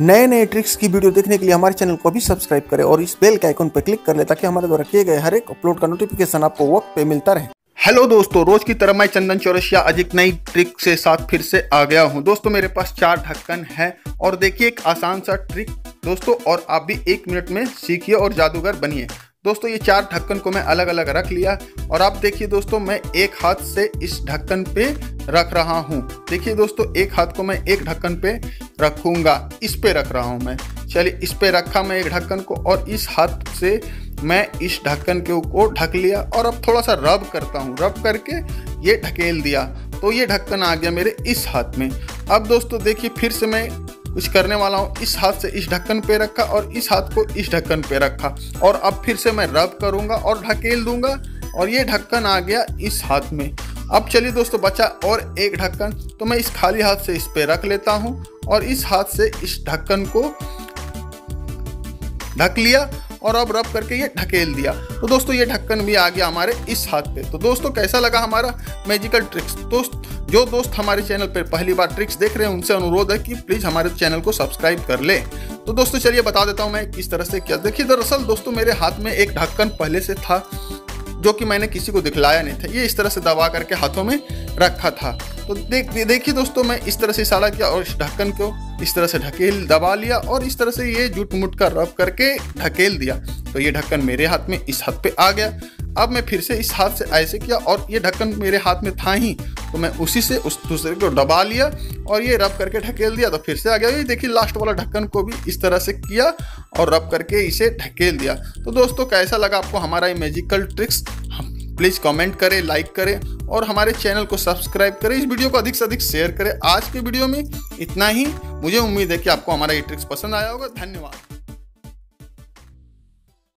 नए नए ट्रिक्स की वीडियो देखने के लिए हमारे चैनल को भी सब्सक्राइब करें और इस बेल के आइकन पर क्लिक कर लें ताकि हमारे द्वारा किए गए हर एक अपलोड का नोटिफिकेशन आपको वक्त पे मिलता रहे। हेलो दोस्तों, रोज की तरह मैं चंदन चौरसिया आज एक नई ट्रिक के साथ फिर से आ गया हूं। दोस्तों मेरे पास 4 ढक्कन है और देखिए एक आसान सा ट्रिक दोस्तों, और आप भी 1 मिनट में सीखिए और जादूगर बनिए। दोस्तों ये 4 ढक्कन को मैं अलग अलग रख लिया और आप देखिए दोस्तों मैं एक हाथ से इस ढक्कन पे रख रहा हूँ। देखिए दोस्तों एक हाथ को मैं एक ढक्कन पे रखूँगा, इस पे रख रहा हूँ मैं। चलिए इस पे रखा मैं एक ढक्कन को और इस हाथ से मैं इस ढक्कन को ढक लिया और अब थोड़ा सा रब करता हूँ। रब करके ये ढकेल दिया तो ये ढक्कन आ गया मेरे इस हाथ में। अब दोस्तों देखिए फिर से मैं कुछ करने वाला हूँ। इस हाथ से इस ढक्कन पे रखा और इस हाथ को इस ढक्कन पे रखा और अब फिर से मैं रब करूँगा और ढकेल दूंगा और ये ढक्कन आ गया इस हाथ में। अब चलिए दोस्तों बचा और एक ढक्कन, तो मैं इस खाली हाथ से इस पे रख लेता हूँ और इस हाथ से इस ढक्कन को ढक लिया और अब रब करके ये ढकेल दिया। तो दोस्तों ये ढक्कन भी आ गया हमारे इस हाथ पे। तो दोस्तों कैसा लगा हमारा मैजिकल ट्रिक्स? जो दोस्त हमारे चैनल पर पहली बार ट्रिक्स देख रहे हैं उनसे अनुरोध है कि प्लीज़ हमारे चैनल को सब्सक्राइब कर ले। तो दोस्तों चलिए बता देता हूँ मैं किस तरह से क्या। देखिए दरअसल दोस्तों मेरे हाथ में एक ढक्कन पहले से था जो कि मैंने किसी को दिखलाया नहीं था। ये इस तरह से दबा करके हाथों में रखा था। तो देखिए दोस्तों मैं इस तरह से इशारा किया और इस ढक्कन को इस तरह से ढकेल दबा लिया और इस तरह से ये झूठ मुठ का रब करके ढकेल दिया तो ये ढक्कन मेरे हाथ में इस हाथ पे आ गया। अब मैं फिर से इस हाथ से ऐसे किया और ये ढक्कन मेरे हाथ में था ही, तो मैं उसी से उस दूसरे को दबा लिया और ये रब करके ढकेल दिया तो फिर से आ गया। ये देखिए लास्ट वाला ढक्कन को भी इस तरह से किया और रब करके इसे ढकेल दिया। तो दोस्तों कैसा लगा आपको हमारा ये मैजिकल ट्रिक्स? प्लीज़ कमेंट करें, लाइक करें और हमारे चैनल को सब्सक्राइब करें। इस वीडियो को अधिक से अधिक शेयर करें। आज के वीडियो में इतना ही। मुझे उम्मीद है कि आपको हमारा ये ट्रिक्स पसंद आया होगा। धन्यवाद।